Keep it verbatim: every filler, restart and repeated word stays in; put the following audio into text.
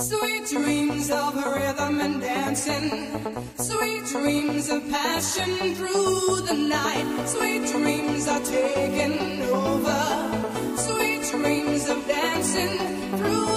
Sweet dreams of rhythm and dancing, sweet dreams of passion through the night, sweet dreams are taking over, sweet dreams of dancing through